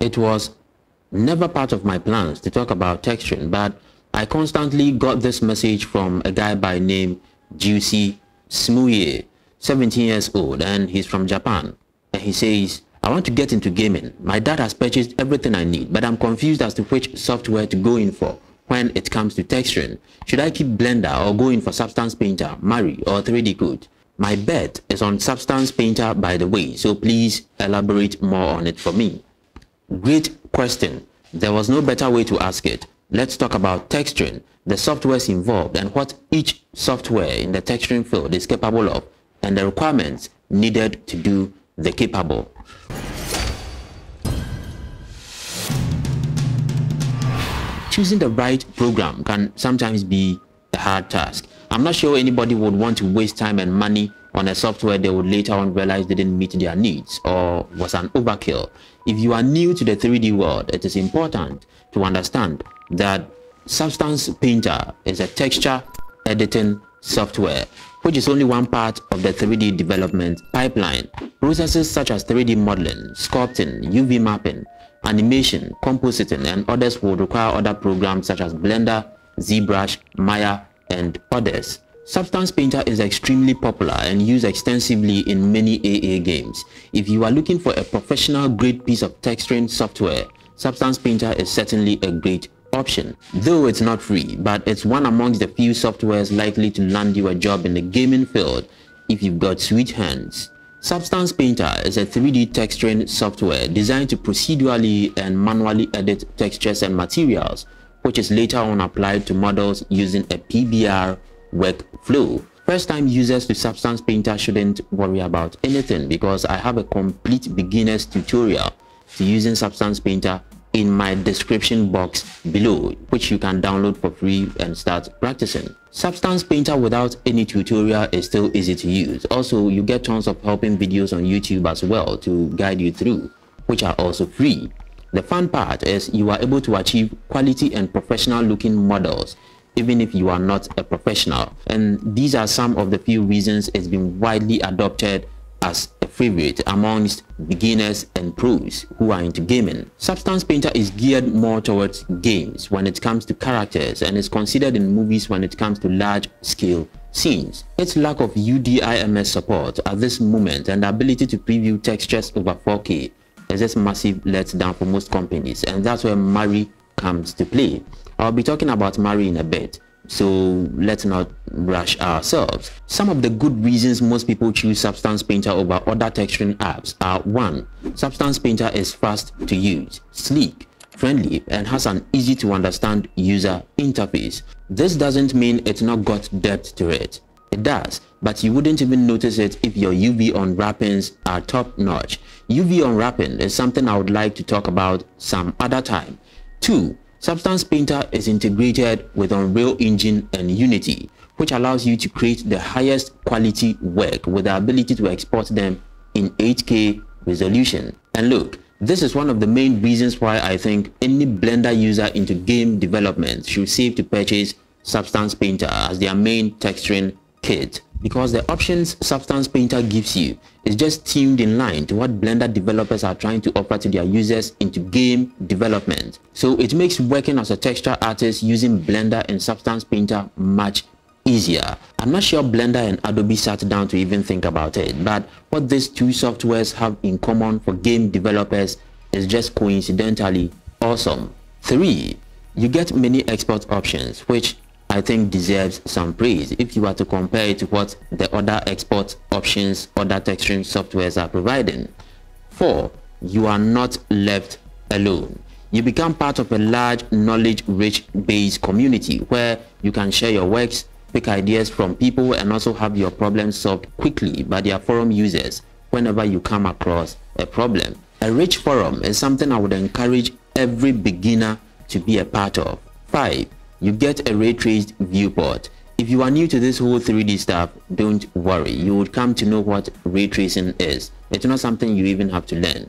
It was never part of my plans to talk about texturing, but I constantly got this message from a guy by name Juicy Smooye, 17 years old, and he's from Japan. And he says, I want to get into gaming. My dad has purchased everything I need, but I'm confused as to which software to go in for when it comes to texturing. Should I keep Blender or go in for Substance Painter, Mari, or 3D Coat? My bet is on Substance Painter, by the way, so please elaborate more on it for me. Great question. There was no better way to ask it. Let's talk about texturing, the softwares involved, and what each software in the texturing field is capable of, and the requirements needed to do the capable. Choosing the right program can sometimes be a hard task. I'm not sure anybody would want to waste time and money on a software they would later on realize didn't meet their needs or was an overkill. If you are new to the 3D world, it is important to understand that Substance Painter is a texture editing software, which is only one part of the 3D development pipeline. Processes such as 3D modeling, sculpting, UV mapping, animation, compositing, and others will require other programs such as Blender, ZBrush, Maya, and others. Substance Painter is extremely popular and used extensively in many AA games. If you are looking for a professional grade piece of texturing software, Substance Painter is certainly a great option. Though it's not free, but it's one amongst the few softwares likely to land you a job in the gaming field if you've got sweet hands. Substance Painter is a 3D texturing software designed to procedurally and manually edit textures and materials, which is later on applied to models using a PBR workflow. First time users to Substance Painter shouldn't worry about anything because I have a complete beginner's tutorial to using Substance Painter in my description box below, which you can download for free and start practicing. Substance Painter without any tutorial is still easy to use. Also, you get tons of helping videos on YouTube as well to guide you through, which are also free. The fun part is you are able to achieve quality and professional looking models even if you are not a professional, and these are some of the few reasons it's been widely adopted as a favorite amongst beginners and pros who are into gaming. Substance Painter is geared more towards games when it comes to characters and is considered in movies when it comes to large-scale scenes. Its lack of UDIMs support at this moment and the ability to preview textures over 4K is this massive letdown for most companies, and that's where Mari comes to play. I'll be talking about Mari in a bit, so let's not rush ourselves. Some of the good reasons most people choose Substance Painter over other texturing apps are: 1. Substance Painter is fast to use, sleek, friendly, and has an easy to understand user interface. This doesn't mean it's not got depth to it. It does, but you wouldn't even notice it if your UV unwrappings are top-notch. UV unwrapping is something I would like to talk about some other time. 2. Substance Painter is integrated with Unreal Engine and Unity, which allows you to create the highest quality work with the ability to export them in 8K resolution. And look, this is one of the main reasons why I think any Blender user into game development should save to purchase Substance Painter as their main texturing kit, because the options Substance Painter gives you is just tuned in line to what Blender developers are trying to offer to their users into game development. So it makes working as a texture artist using Blender and Substance Painter much easier. I'm not sure Blender and Adobe sat down to even think about it, but what these two softwares have in common for game developers is just coincidentally awesome. 3. You get many export options, which I think deserves some praise if you are to compare it to what the other export options other texturing softwares are providing. 4. You are not left alone. You become part of a large, knowledge-rich based community where you can share your works, pick ideas from people, and also have your problems solved quickly by their forum users whenever you come across a problem. A rich forum is something I would encourage every beginner to be a part of. 5. You get a ray-traced viewport. If you are new to this whole 3D stuff, don't worry. You would come to know what ray tracing is. It's not something you even have to learn.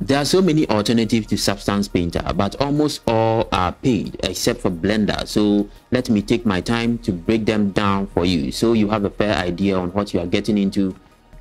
There are so many alternatives to Substance Painter, but almost all are paid except for Blender. So let me take my time to break them down for you so you have a fair idea on what you are getting into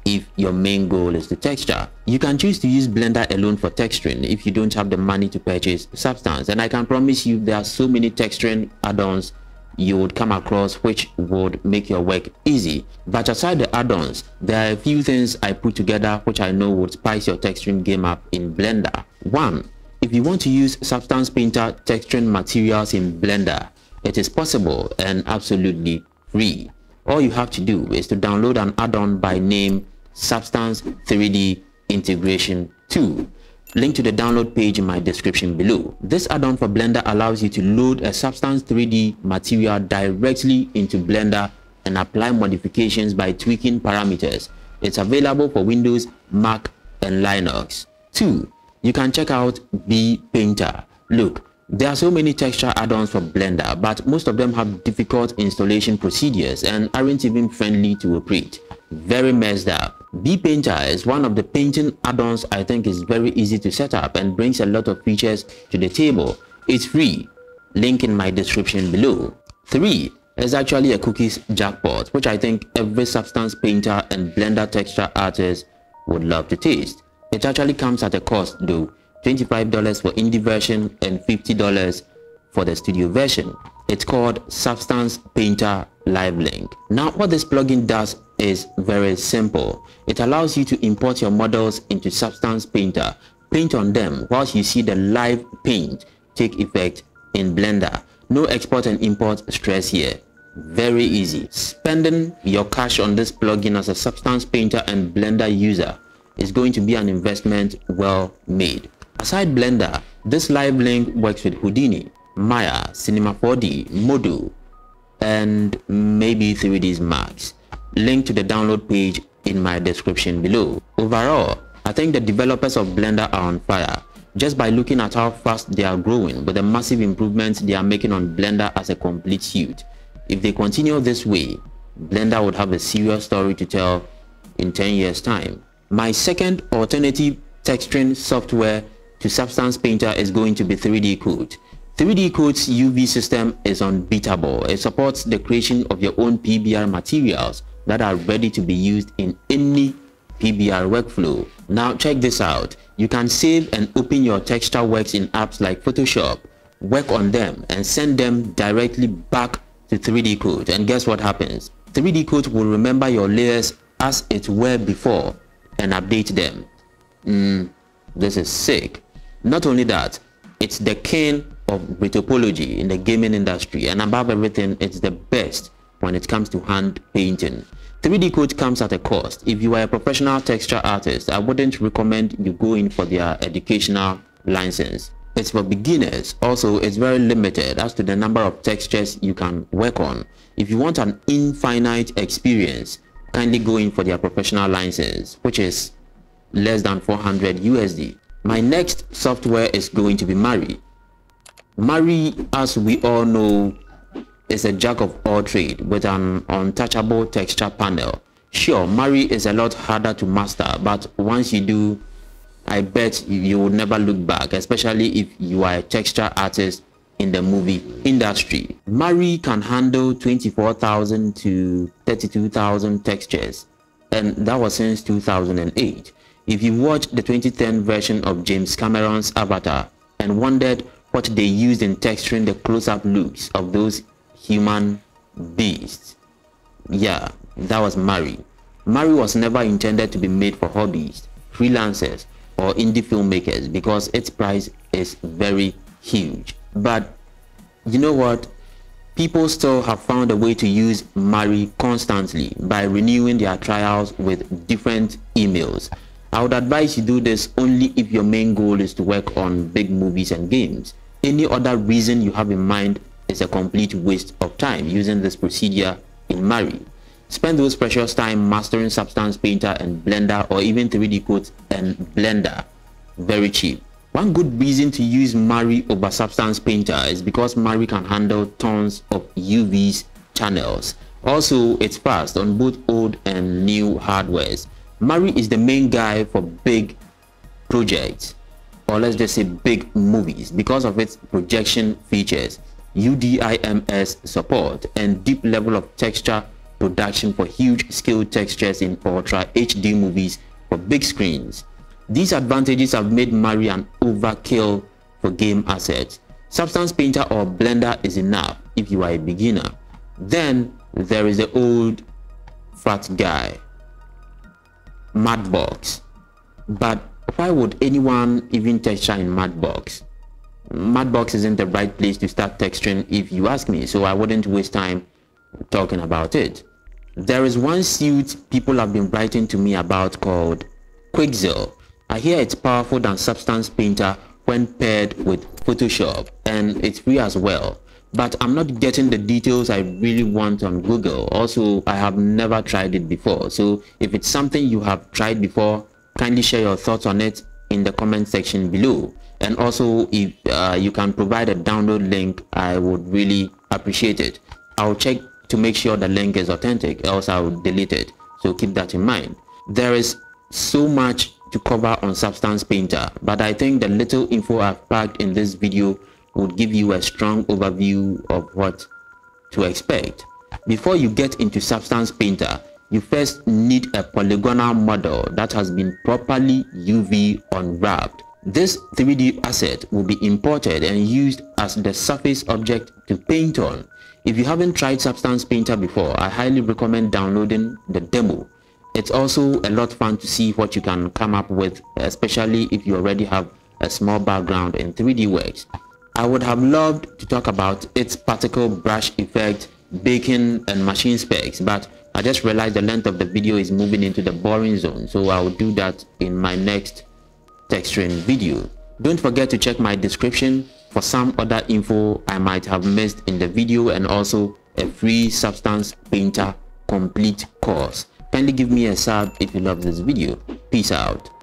if your main goal is the texture. You can choose to use Blender alone for texturing if you don't have the money to purchase Substance, and I can promise you there are so many texturing add-ons you would come across which would make your work easy. But aside the add-ons, there are a few things I put together which I know would spice your texturing game up in Blender. 1. If you want to use Substance Painter texturing materials in Blender, it is possible and absolutely free. All you have to do is to download an add-on by name Substance 3D Integration 2. Link to the download page in my description below. This add-on for Blender allows you to load a Substance 3D material directly into Blender and apply modifications by tweaking parameters. It's available for Windows, Mac, and Linux. 2. You can check out Painter. Look, there are so many texture add-ons for Blender, but most of them have difficult installation procedures and aren't even friendly to operate. Very messed up. Painter is one of the painting add-ons I think is very easy to set up and brings a lot of features to the table. It's free. Link in my description below. 3. It's actually a cookies jackpot, which I think every Substance Painter and Blender texture artist would love to taste. It actually comes at a cost though, $25 for indie version and $50 for the studio version. It's called Substance Painter Live Link. Now what this plugin does is very simple. It allows you to import your models into Substance Painter, paint on them whilst you see the live paint take effect in Blender. No export and import stress here. Very easy. Spending your cash on this plugin as a Substance Painter and Blender user is going to be an investment well made. Aside Blender, this live link works with Houdini, Maya, Cinema 4D, Modo, and maybe 3ds max. Link to the download page in my description below. Overall, I think the developers of Blender are on fire. Just by looking at how fast they are growing with the massive improvements they are making on Blender as a complete suite. If they continue this way, Blender would have a serious story to tell in 10 years time. My second alternative texturing software to Substance Painter is going to be 3D Coat. 3D Coat's UV system is unbeatable. It supports the creation of your own PBR materials that are ready to be used in any PBR workflow. Now check this out. You can save and open your texture works in apps like Photoshop, work on them and send them directly back to 3D Coat. And guess what happens? 3D Coat will remember your layers as it were before and update them. This is sick. Not only that, it's the king of retopology in the gaming industry, and above everything, it's the best when it comes to hand painting. 3D Coat comes at a cost. If you are a professional texture artist, I wouldn't recommend you go in for their educational license. It's for beginners. Also, it's very limited as to the number of textures you can work on. If you want an infinite experience, kindly go in for their professional license, which is less than $400 USD. My next software is going to be Mari. Mari, as we all know, is a jack of all trades with an untouchable texture panel. Sure, Mari is a lot harder to master, but once you do, I bet you will never look back, especially if you are a texture artist in the movie industry. Mari can handle 24,000 to 32,000 textures, and that was since 2008. If you watched the 2010 version of James Cameron's Avatar and wondered what they used in texturing the close-up looks of those human beasts, yeah, that was Mari. Mari was never intended to be made for hobbyists, freelancers, or indie filmmakers because its price is very huge. But you know what? People still have found a way to use Mari constantly by renewing their trials with different emails. I would advise you do this only if your main goal is to work on big movies and games. Any other reason you have in mind is a complete waste of time using this procedure in Mari. Spend those precious time mastering Substance Painter and Blender, or even 3D Coat and Blender. Very cheap. One good reason to use Mari over Substance Painter is because Mari can handle tons of UV channels. Also, it's fast on both old and new hardwares. Mari is the main guy for big projects, or let's just say big movies, because of its projection features, UDIMs support, and deep level of texture production for huge scale textures in Ultra HD movies for big screens. These advantages have made Mari an overkill for game assets. Substance Painter or Blender is enough if you are a beginner. Then there is the old fat guy, Mudbox. But why would anyone even texture in Mudbox? Mudbox isn't the right place to start texturing if you ask me, so I wouldn't waste time talking about it. There is one suit people have been writing to me about called Quixel. I hear it's powerful than Substance Painter when paired with Photoshop, and it's free as well. But I'm not getting the details I really want on Google. Also, I have never tried it before. So if it's something you have tried before, kindly share your thoughts on it in the comment section below. And also, if you can provide a download link, I would really appreciate it. I'll check to make sure the link is authentic, else I'll delete it. So keep that in mind. There is so much to cover on Substance Painter, but I think the little info I've packed in this video would give you a strong overview of what to expect. Before you get into Substance Painter, you first need a polygonal model that has been properly UV unwrapped. This 3D asset will be imported and used as the surface object to paint on. If you haven't tried Substance Painter before, I highly recommend downloading the demo. It's also a lot fun to see what you can come up with, especially if you already have a small background in 3D works. I would have loved to talk about its particle brush effect, baking, and machine specs, but I just realized the length of the video is moving into the boring zone, so I'll do that in my next texturing video. Don't forget to check my description for some other info I might have missed in the video, and also a free Substance Painter complete course. Kindly give me a sub if you love this video. Peace out.